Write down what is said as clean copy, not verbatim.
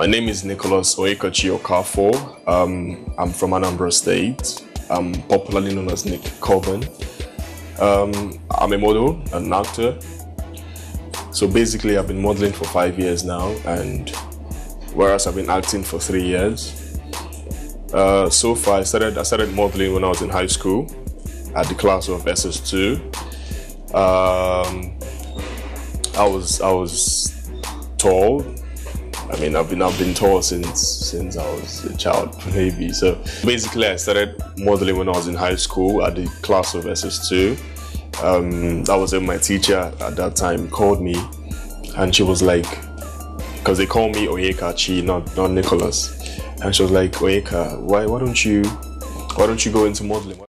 My name is Nicholas Oyeka Chi Okafor. I'm from Anambra State. I'm popularly known as Nick Corbin. I'm a model, an actor. So basically I've been modeling for 5 years now, and whereas I've been acting for 3 years. So far I started modeling when I was in high school at the class of SS2. I was tall. I mean, I've been tall since I was a child, maybe. So basically, I started modeling when I was in high school at the class of SS2. That was when my teacher at that time called me, and she was like, because they call me Oyeka Chi, not Nicholas, and she was like, Oyeka, why don't you go into modeling?